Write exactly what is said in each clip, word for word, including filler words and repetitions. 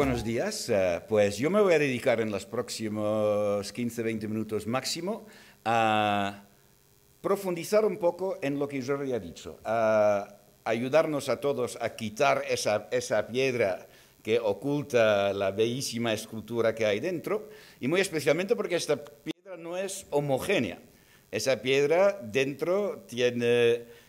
buenos días. Pues yo me voy a dedicar en los próximos quince a veinte minutos máximo a profundizar un poco en lo que yo había dicho, a ayudarnos a todos a quitar esa, esa piedra que oculta la bellísima escultura que hay dentro, y muy especialmente porque esta piedra no es homogénea. Esa piedra dentro tiene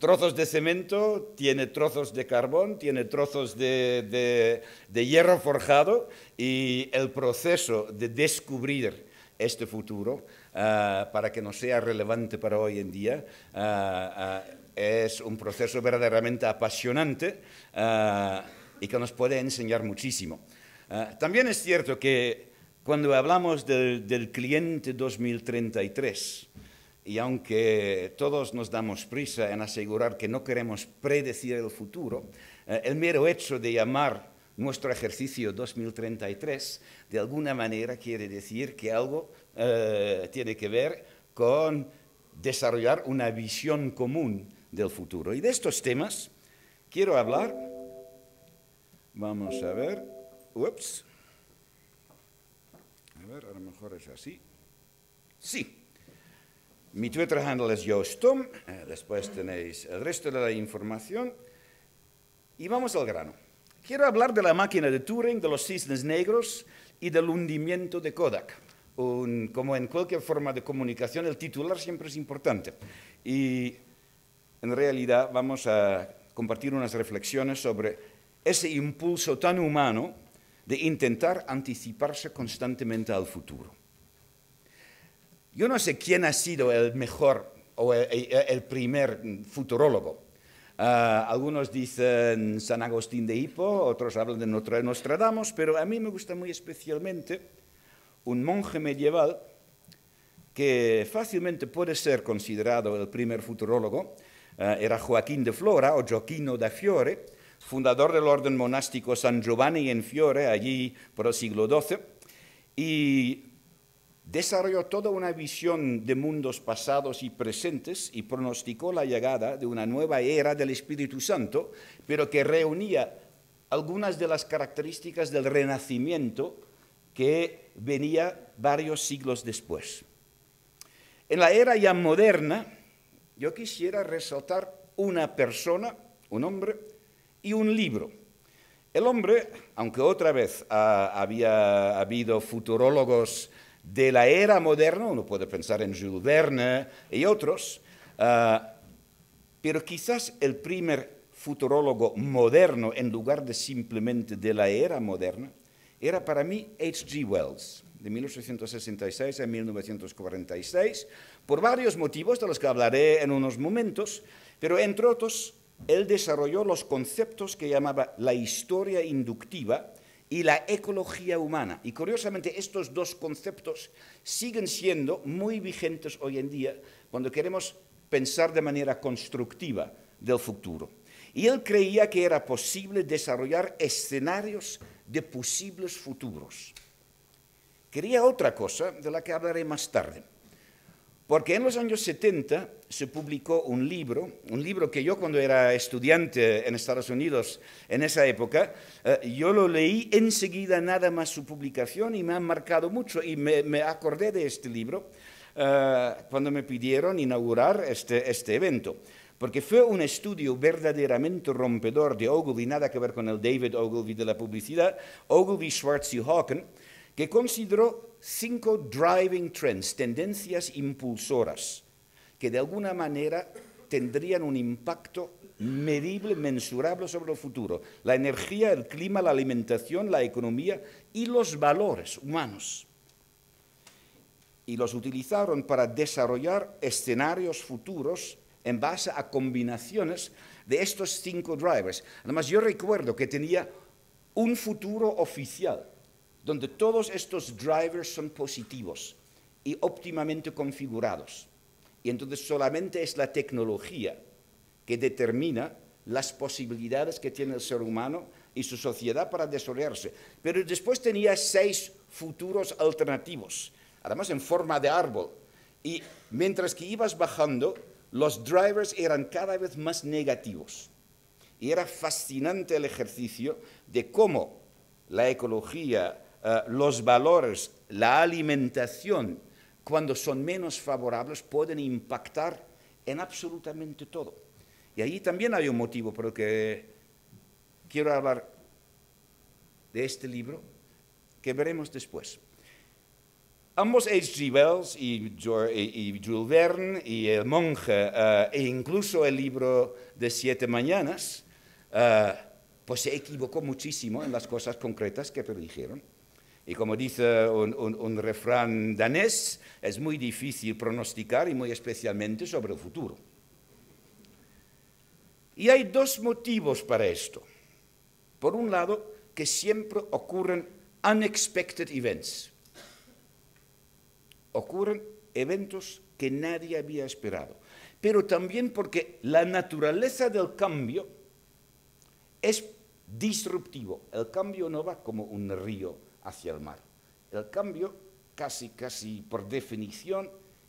trozos de cemento, tiene trozos de carbón, tiene trozos de, de, de hierro forjado, y el proceso de descubrir este futuro, uh, para que no sea relevante para hoy en día, uh, uh, es un proceso verdaderamente apasionante uh, y que nos puede enseñar muchísimo. Uh, también es cierto que cuando hablamos del, del cliente dos mil treinta y tres, y aunque todos nos damos prisa en asegurar que no queremos predecir el futuro, eh, el mero hecho de llamar nuestro ejercicio dos mil treinta y tres de alguna manera quiere decir que algo eh, tiene que ver con desarrollar una visión común del futuro. Y de estos temas quiero hablar. Vamos a ver. Ups. A ver, a lo mejor es así. Sí. Mi Twitter handle es Joestom, después tenéis el resto de la información. Y vamos al grano. Quiero hablar de la máquina de Turing, de los cisnes negros y del hundimiento de Kodak. Un, como en cualquier forma de comunicación, el titular siempre es importante. Y en realidad vamos a compartir unas reflexiones sobre ese impulso tan humano de intentar anticiparse constantemente al futuro. Yo no sé quién ha sido el mejor o el, el primer futurólogo. Uh, algunos dicen San Agustín de Hipo, otros hablan de Nostradamus, pero a mí me gusta muy especialmente un monje medieval que fácilmente puede ser considerado el primer futurólogo. Uh, era Joaquín de Flora o Gioacchino da Fiore, fundador del orden monástico San Giovanni en Fiore, allí por el siglo doce, y desarrolló toda una visión de mundos pasados y presentes y pronosticó la llegada de una nueva era del Espíritu Santo, pero que reunía algunas de las características del Renacimiento que venía varios siglos después. En la era ya moderna, yo quisiera resaltar una persona, un hombre y un libro. El hombre, aunque otra vez ah, había habido futurólogos de la era moderna, uno puede pensar en Jules Verne y otros, uh, pero quizás el primer futurólogo moderno, en lugar de simplemente de la era moderna, era para mí H G Wells, de mil ochocientos sesenta y seis a mil novecientos cuarenta y seis, por varios motivos de los que hablaré en unos momentos, pero entre otros, él desarrolló los conceptos que llamaba la historia inductiva y la ecología humana. Y curiosamente estos dos conceptos siguen siendo muy vigentes hoy en día cuando queremos pensar de manera constructiva del futuro. Y él creía que era posible desarrollar escenarios de posibles futuros. Quería otra cosa de la que hablaré más tarde. Porque en los años setenta se publicó un libro, un libro que yo cuando era estudiante en Estados Unidos, en esa época, eh, yo lo leí enseguida nada más su publicación y me ha marcado mucho, y me, me acordé de este libro eh, cuando me pidieron inaugurar este, este evento. Porque fue un estudio verdaderamente rompedor de Ogilvy, nada que ver con el David Ogilvy de la publicidad, Ogilvy, Schwartz y Hawken, que consideró cinco driving trends, tendencias impulsoras, que de alguna manera tendrían un impacto medible, mensurable sobre el futuro. La energía, el clima, la alimentación, la economía y los valores humanos. Y los utilizaron para desarrollar escenarios futuros en base a combinaciones de estos cinco drivers. Además, yo recuerdo que tenía un futuro oficial, donde todos estos drivers son positivos y óptimamente configurados. Y entonces solamente es la tecnología que determina las posibilidades que tiene el ser humano y su sociedad para desarrollarse. Pero después tenía seis futuros alternativos, además en forma de árbol. Y mientras que ibas bajando, los drivers eran cada vez más negativos. Y era fascinante el ejercicio de cómo la ecología, eh, los valores, la alimentación, cuando son menos favorables, pueden impactar en absolutamente todo. Y ahí también hay un motivo por el que quiero hablar de este libro, que veremos después. Ambos, H G Wells y, y, y Jules Verne, y El monje, uh, e incluso el libro de Siete Mañanas, uh, pues se equivocó muchísimo en las cosas concretas que predijeron. Y como dice un, un, un refrán danés, es muy difícil pronosticar, y muy especialmente sobre el futuro. Y hay dos motivos para esto. Por un lado, que siempre ocurren unexpected events. Ocurren eventos que nadie había esperado. Pero también porque la naturaleza del cambio es disruptivo. El cambio no va como un río hacia el mar. El cambio, casi, casi por definición,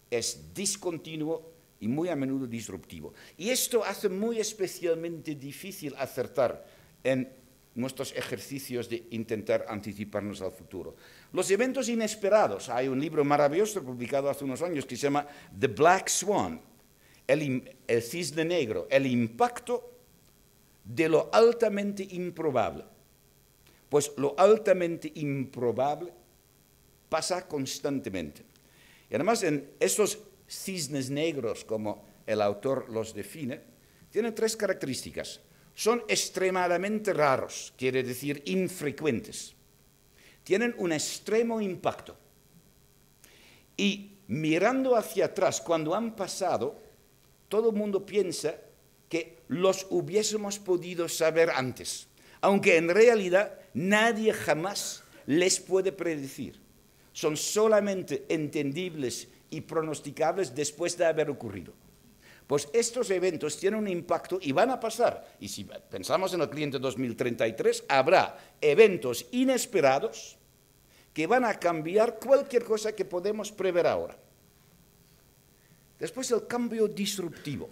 es discontinuo y muy a menudo disruptivo. Y esto hace muy especialmente difícil acertar en nuestros ejercicios de intentar anticiparnos al futuro. Los eventos inesperados. Hay un libro maravilloso publicado hace unos años que se llama The Black Swan, el, el cisne negro, el impacto de lo altamente improbable. Pues lo altamente improbable pasa constantemente. Y además, en esos cisnes negros, como el autor los define, tienen tres características. Son extremadamente raros, quiere decir infrecuentes. Tienen un extremo impacto. Y mirando hacia atrás, cuando han pasado, todo el mundo piensa que los hubiésemos podido saber antes, aunque en realidad nadie jamás les puede predecir. Son solamente entendibles y pronosticables después de haber ocurrido. Pues estos eventos tienen un impacto y van a pasar. Y si pensamos en el cliente dos mil treinta y tres, habrá eventos inesperados que van a cambiar cualquier cosa que podemos prever ahora. Después, el cambio disruptivo.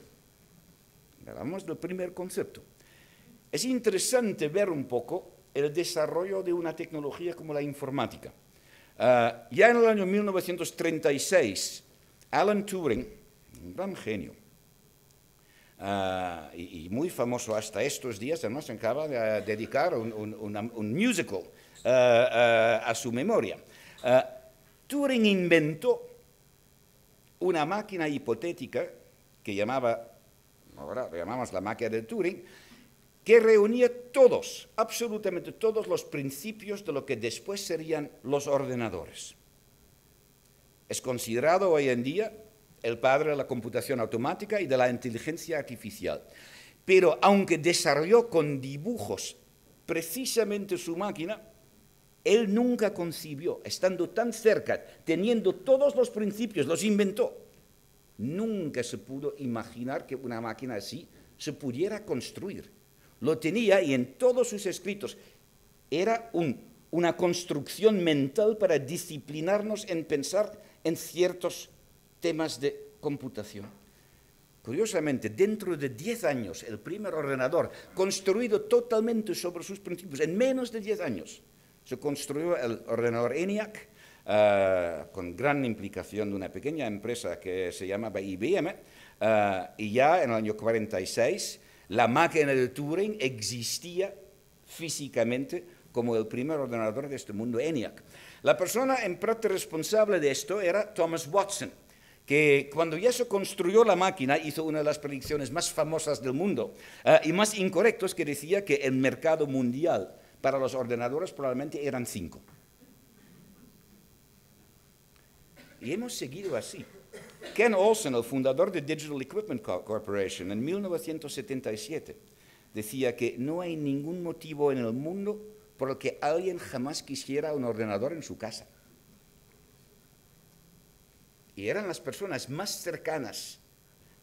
Hablamos del primer concepto. Es interesante ver un poco el desarrollo de una tecnología como la informática. Uh, ya en el año mil novecientos treinta y seis, Alan Turing, un gran genio, Uh, y, y muy famoso hasta estos días, además se acaba de dedicar un, un, un, un musical uh, uh, a su memoria. Uh, Turing inventó una máquina hipotética que llamaba, ahora la llamamos la máquina de Turing, que reunía todos, absolutamente todos los principios de lo que después serían los ordenadores. Es considerado hoy en día el padre de la computación automática y de la inteligencia artificial. Pero aunque desarrolló con dibujos precisamente su máquina, él nunca concibió, estando tan cerca, teniendo todos los principios, los inventó. Nunca se pudo imaginar que una máquina así se pudiera construir. Lo tenía y en todos sus escritos era un, una construcción mental para disciplinarnos en pensar en ciertos temas de computación. Curiosamente, dentro de diez años, el primer ordenador, construido totalmente sobre sus principios, en menos de diez años, se construyó el ordenador ENIAC, uh, con gran implicación de una pequeña empresa que se llamaba I B M, uh, y ya en el año cuarenta y seis, la máquina de Turing existía físicamente como el primer ordenador de este mundo, ENIAC. La persona en parte responsable de esto era Thomas Watson, que cuando ya se construyó la máquina hizo una de las predicciones más famosas del mundo uh, y más incorrectas, que decía que el mercado mundial para los ordenadores probablemente eran cinco. Y hemos seguido así. Ken Olsen, el fundador de Digital Equipment Corporation, en mil novecientos setenta y siete, decía que no hay ningún motivo en el mundo por el que alguien jamás quisiera un ordenador en su casa. Y eran las personas más cercanas,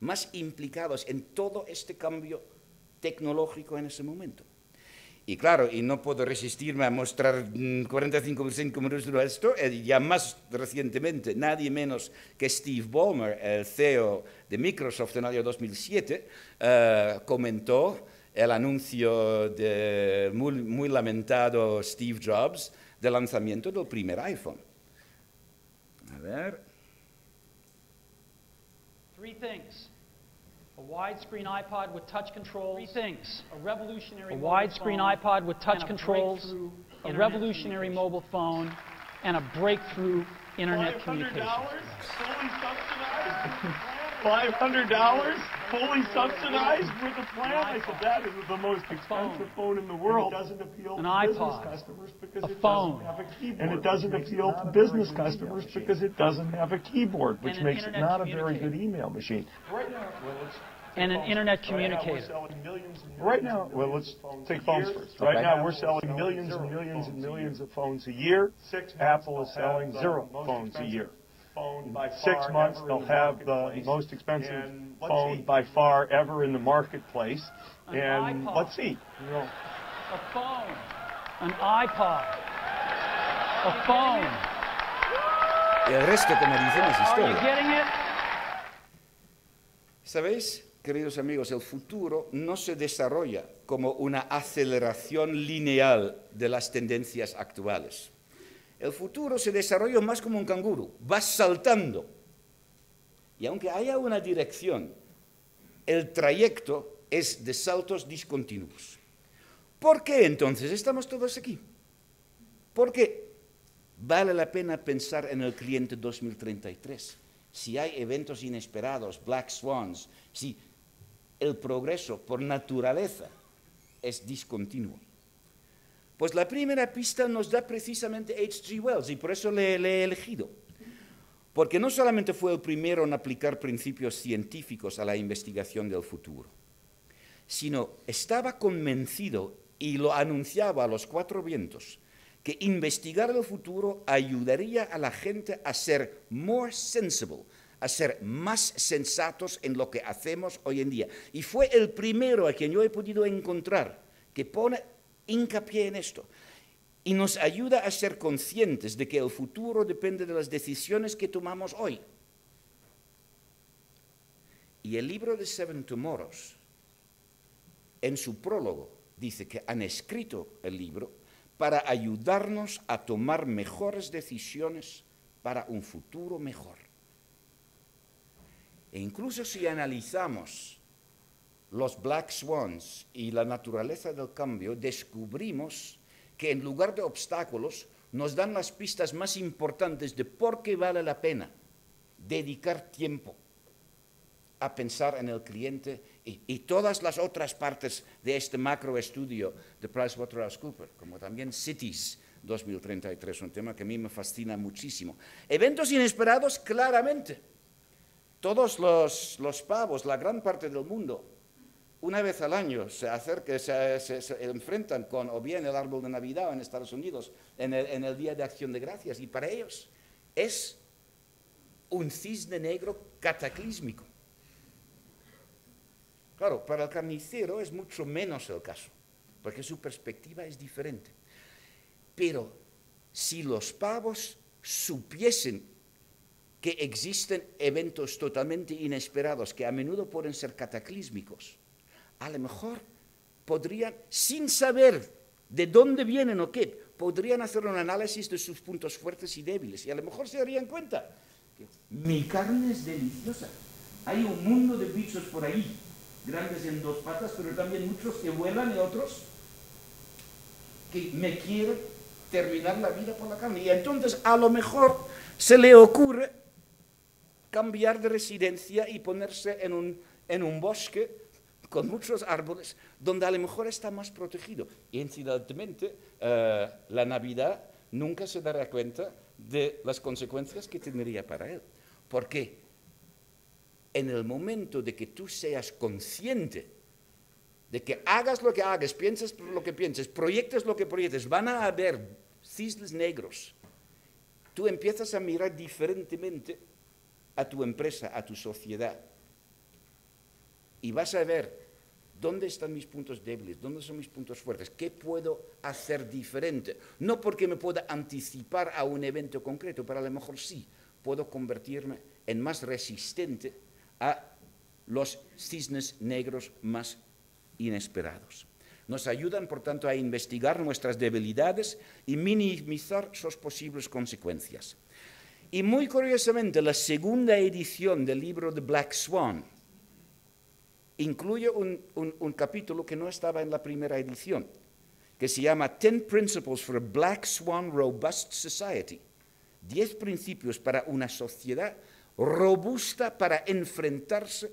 más implicadas en todo este cambio tecnológico en ese momento. Y claro, y no puedo resistirme a mostrar cuarenta y cinco minutos de esto, ya más recientemente, nadie menos que Steve Ballmer, el C E O de Microsoft en el año dos mil siete, uh, comentó el anuncio de muy, muy lamentado Steve Jobs del lanzamiento del primer iPhone. A ver. Three things. A widescreen iPod with touch controls. Three things. A revolutionary a widescreen iPod with touch controls. A, a revolutionary mobile phone and a breakthrough internet communication. five hundred dollars fully subsidized with a plan. I said that is the most expensive phone in the world. It doesn't appeal to business customers because it doesn't have a keyboard. And it doesn't appeal to business customers because it doesn't have a keyboard, which makes it not a very good email machine. Right now, well, let's and an internet communicator. Right now, well, let's take phones first. Right now, we're selling millions and millions and millions of phones a year. Apple is selling zero phones a year. In six months, they'll have the most expensive phone by far ever in the marketplace. And let's see. A phone. An iPod. A phone. El resto, como dicen, es historia. ¿Sabéis, queridos amigos? El futuro no se desarrolla como una aceleración lineal de las tendencias actuales. El futuro se desarrolla más como un canguro, va saltando. Y aunque haya una dirección, el trayecto es de saltos discontinuos. ¿Por qué entonces estamos todos aquí? Porque vale la pena pensar en el cliente dos mil treinta y tres. Si hay eventos inesperados, Black Swans, si el progreso por naturaleza es discontinuo. Pues la primera pista nos da precisamente H G Wells, y por eso le, le he elegido. Porque no solamente fue el primero en aplicar principios científicos a la investigación del futuro, sino estaba convencido, y lo anunciaba a los cuatro vientos, que investigar el futuro ayudaría a la gente a ser more sensible, a ser más sensatos en lo que hacemos hoy en día. Y fue el primero a quien yo he podido encontrar que pone hincapié en esto y nos ayuda a ser conscientes de que el futuro depende de las decisiones que tomamos hoy. Y el libro de Seven Tomorrows, en su prólogo, dice que han escrito el libro para ayudarnos a tomar mejores decisiones para un futuro mejor. E incluso si analizamos los Black Swans y la naturaleza del cambio, descubrimos que en lugar de obstáculos nos dan las pistas más importantes de por qué vale la pena dedicar tiempo a pensar en el cliente y, y todas las otras partes de este macro estudio de PricewaterhouseCoopers, como también Cities dos mil treinta y tres, un tema que a mí me fascina muchísimo. Eventos inesperados, claramente. Todos los, los pavos, la gran parte del mundo, una vez al año se, acerca, se, se, se enfrentan con o bien el árbol de Navidad o en Estados Unidos en el, en el Día de Acción de Gracias, y para ellos es un cisne negro cataclísmico. Claro, para el carnicero es mucho menos el caso, porque su perspectiva es diferente. Pero si los pavos supiesen que existen eventos totalmente inesperados que a menudo pueden ser cataclísmicos, a lo mejor podrían, sin saber de dónde vienen o qué, podrían hacer un análisis de sus puntos fuertes y débiles. Y a lo mejor se darían cuenta que mi carne es deliciosa. Hay un mundo de bichos por ahí, grandes en dos patas, pero también muchos que vuelan y otros que me quieren terminar la vida por la carne. Y entonces a lo mejor se le ocurre cambiar de residencia y ponerse en un, en un bosque con muchos árboles, donde a lo mejor está más protegido. Y incidentalmente, eh, la Navidad nunca se dará cuenta de las consecuencias que tendría para él. Porque en el momento de que tú seas consciente de que hagas lo que hagas, pienses lo que pienses, proyectes lo que proyectes, van a haber cisnes negros, tú empiezas a mirar diferentemente a tu empresa, a tu sociedad. Y vas a ver dónde están mis puntos débiles, dónde son mis puntos fuertes, qué puedo hacer diferente. No porque me pueda anticipar a un evento concreto, pero a lo mejor sí puedo convertirme en más resistente a los cisnes negros más inesperados. Nos ayudan, por tanto, a investigar nuestras debilidades y minimizar sus posibles consecuencias. Y muy curiosamente, la segunda edición del libro The Black Swan incluye un, un, un capítulo que no estaba en la primera edición, que se llama Ten Principles for a Black Swan Robust Society. Diez principios para una sociedad robusta para enfrentarse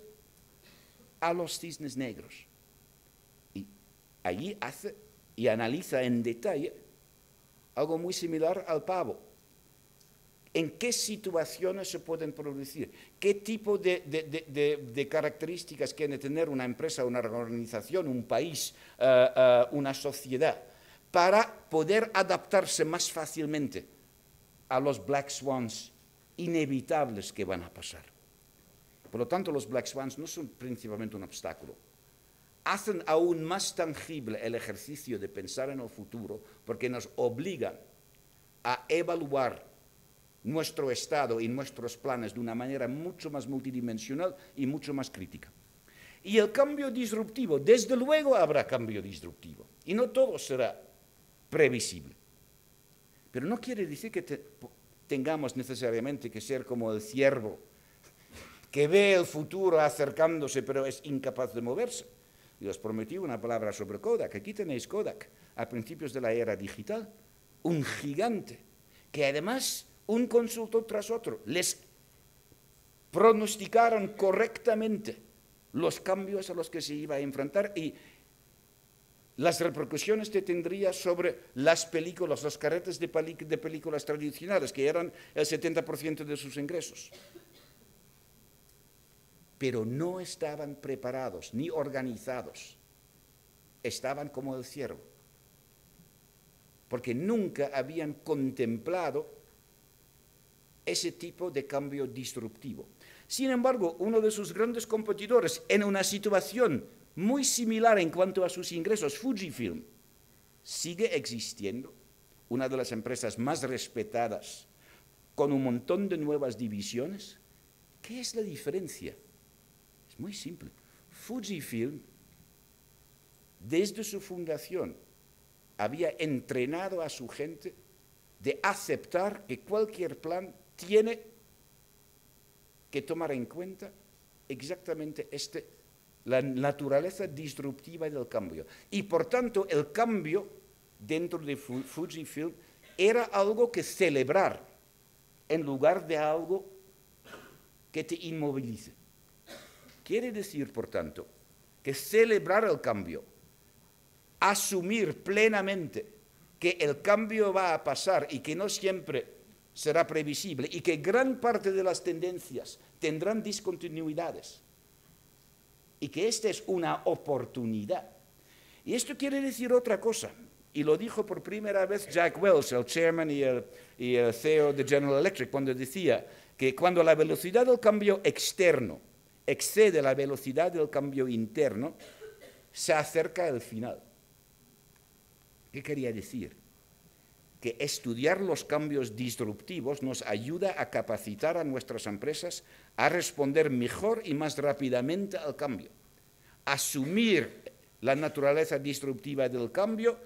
a los cisnes negros. Y allí hace y analiza en detalle algo muy similar al pavo. ¿En qué situaciones se pueden producir? ¿Qué tipo de, de, de, de, de características tiene tener una empresa, una organización, un país, uh, uh, una sociedad, para poder adaptarse más fácilmente a los black swans inevitables que van a pasar? Por lo tanto, los black swans no son principalmente un obstáculo. Hacen aún más tangible el ejercicio de pensar en el futuro porque nos obligan a evaluar nuestro estado y nuestros planes de una manera mucho más multidimensional y mucho más crítica. Y el cambio disruptivo, desde luego habrá cambio disruptivo, y no todo será previsible. Pero no quiere decir que te, tengamos necesariamente que ser como el ciervo, que ve el futuro acercándose pero es incapaz de moverse. Y os prometí una palabra sobre Kodak. Aquí tenéis Kodak, a principios de la era digital, un gigante, que además un consultor tras otro, les pronosticaron correctamente los cambios a los que se iba a enfrentar y las repercusiones que tendría sobre las películas, los carretes de, de películas tradicionales, que eran el setenta por ciento de sus ingresos. Pero no estaban preparados ni organizados, estaban como el ciervo, porque nunca habían contemplado ese tipo de cambio disruptivo. Sin embargo, uno de sus grandes competidores, en una situación muy similar en cuanto a sus ingresos, Fujifilm, sigue existiendo, una de las empresas más respetadas, con un montón de nuevas divisiones. ¿Qué es la diferencia? Es muy simple. Fujifilm, desde su fundación, había entrenado a su gente de aceptar que cualquier plan tiene que tomar en cuenta exactamente este, la naturaleza disruptiva del cambio. Y por tanto, el cambio dentro de Fujifilm era algo que celebrar en lugar de algo que te inmovilice. Quiere decir, por tanto, que celebrar el cambio, asumir plenamente que el cambio va a pasar y que no siempre será previsible y que gran parte de las tendencias tendrán discontinuidades y que esta es una oportunidad. Y esto quiere decir otra cosa, y lo dijo por primera vez Jack Welch, el chairman y el, y el C E O de General Electric, cuando decía que cuando la velocidad del cambio externo excede la velocidad del cambio interno, se acerca el final. ¿Qué quería decir? Que estudiar los cambios disruptivos nos ayuda a capacitar a nuestras empresas a responder mejor y más rápidamente al cambio. Asumir la naturaleza disruptiva del cambio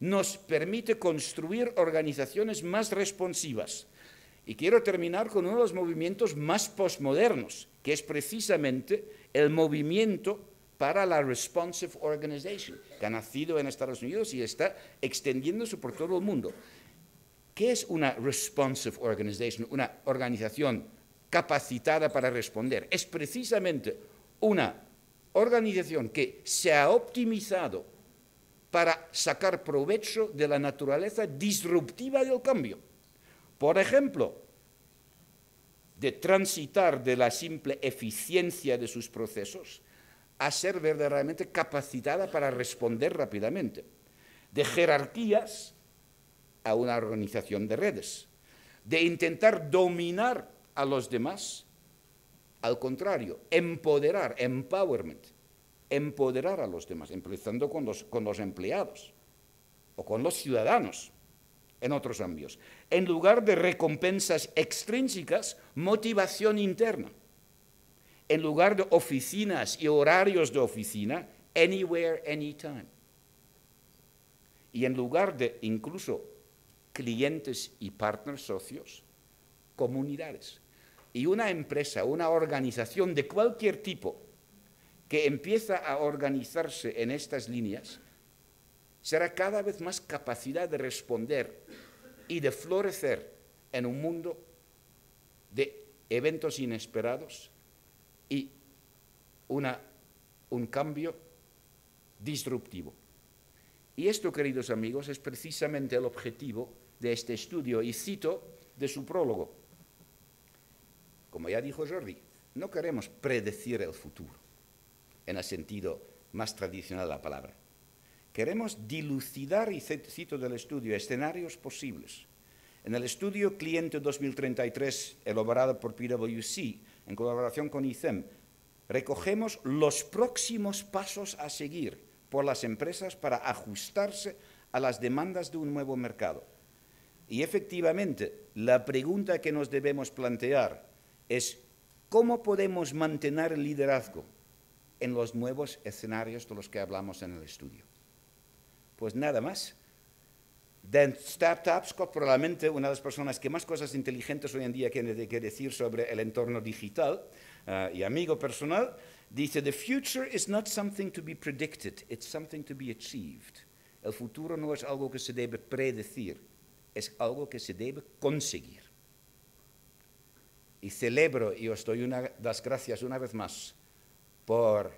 nos permite construir organizaciones más responsivas. Y quiero terminar con uno de los movimientos más posmodernos, que es precisamente el movimiento para la Responsive Organization, que ha nacido en Estados Unidos y está extendiéndose por todo el mundo. ¿Qué es una Responsive Organization? Una organización capacitada para responder. Es precisamente una organización que se ha optimizado para sacar provecho de la naturaleza disruptiva del cambio. Por ejemplo, de transitar de la simple eficiencia de sus procesos a ser verdaderamente capacitada para responder rápidamente, de jerarquías a una organización de redes, de intentar dominar a los demás, al contrario, empoderar, empowerment, empoderar a los demás, empezando con los, con los empleados o con los ciudadanos en otros ámbitos, en lugar de recompensas extrínsecas, motivación interna. En lugar de oficinas y horarios de oficina, anywhere, anytime. Y en lugar de incluso clientes y partners socios, comunidades. Y una empresa, una organización de cualquier tipo que empieza a organizarse en estas líneas, será cada vez más capacidad de responder y de florecer en un mundo de eventos inesperados y una, un cambio disruptivo. Y esto, queridos amigos, es precisamente el objetivo de este estudio, y cito de su prólogo. Como ya dijo Jordi, no queremos predecir el futuro, en el sentido más tradicional de la palabra. Queremos dilucidar, y cito del estudio, escenarios posibles. En el estudio Cliente dos mil treinta y tres, elaborado por P W C, en colaboración con I S E M, recogemos los próximos pasos a seguir por las empresas para ajustarse a las demandas de un nuevo mercado. Y efectivamente, la pregunta que nos debemos plantear es ¿cómo podemos mantener el liderazgo en los nuevos escenarios de los que hablamos en el estudio? Pues nada más. Dan Tapscott, probablemente una de las personas que más cosas inteligentes hoy en día tiene que decir sobre el entorno digital, uh, y amigo personal, dice: "The future is not something to be predicted, it's something to be achieved." El futuro no es algo que se debe predecir, es algo que se debe conseguir. Y celebro, y os doy una, las gracias una vez más por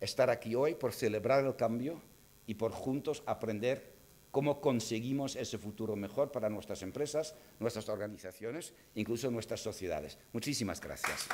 estar aquí hoy, por celebrar el cambio y por juntos aprender cómo conseguimos ese futuro mejor para nuestras empresas, nuestras organizaciones, incluso nuestras sociedades. Muchísimas gracias.